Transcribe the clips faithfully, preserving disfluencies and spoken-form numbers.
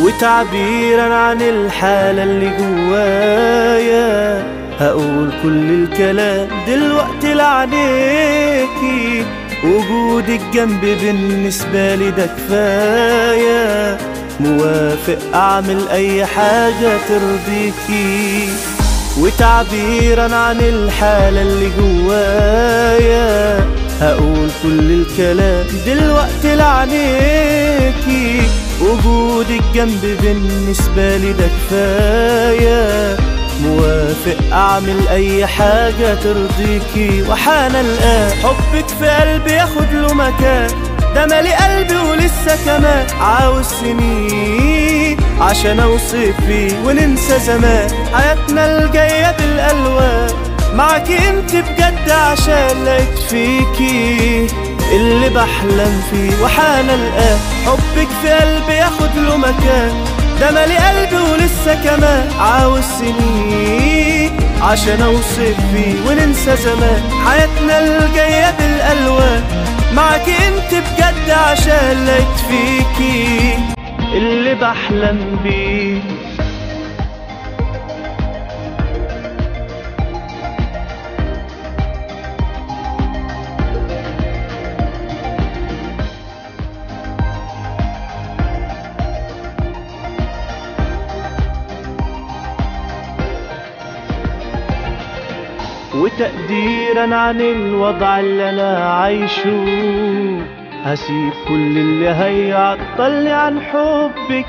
وتعبيرا عن الحالة اللي جوايا هقول كل الكلام دلوقتي لعليكي. وجودك جنبي بالنسبة لي ده كفاية، موافق أعمل أي حاجة ترضيكي. وتعبيرا عن الحالة اللي جوايا هقول كل الكلام دلوقتي لعليكي. وجودك جنبي بالنسبة لي ده كفاية، موافق أعمل أي حاجة ترضيكي. وحان الآن حبك في قلبي ياخد له مكان، ده مالي قلبي ولسه كمان عاوز سنين عشان أوصف فيه وننسى زمان. حياتنا الجاية بالألوان معاكي انت بجد عشان لقيت فيكي اللي بحلم فيه. وحان الآن حبك في قلبي ياخد له مكان، ده مالي قلبي ولسه كمان عاوز سنين عشان اوصف فيه وننسى زمان. حياتنا الجاية بالألوان معاكي انت بجد عشان لقيت فيكي اللي بحلم بيه. وتقديرا عن الوضع اللي انا عايشه هسيب كل اللي هيعطلني عن حبك،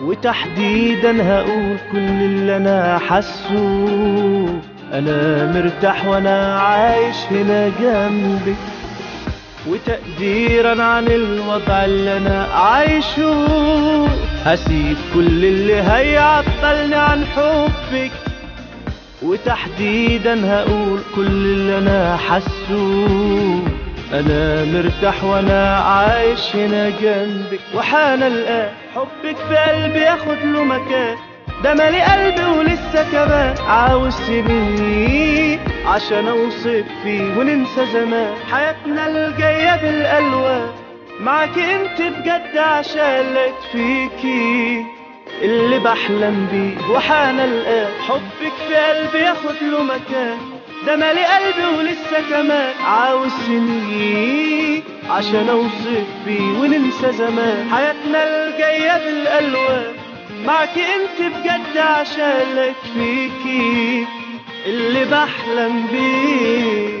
وتحديدا هقول كل اللي انا حاسه. انا مرتاح وانا عايش هنا جنبك، وتقديرا عن الوضع اللي انا عايشه هسيب كل اللي هيعطلني عن حبك، وتحديدا هقول كل اللي انا حاسه. انا مرتاح وانا عايش هنا جنبك، وحان الآن حبك في قلبي ياخد له مكان، ده مالي قلبي ولسه كمان عاوز سنين عشان اوصف فيه وننسى زمان. حياتنا الجاية بالألوان معاكي انت بجد عشان لقيت فيكي اللي بحلم بيه. وحان الآن حبك في قلبي ياخد له مكان، ده مالي قلبي ولسه كمان عاوز سنين عشان اوصف بيه وننسى زمان. حياتنا الجاية بالألوان معاكي انت بجد عشان لقيت فيكي اللي بحلم بيه.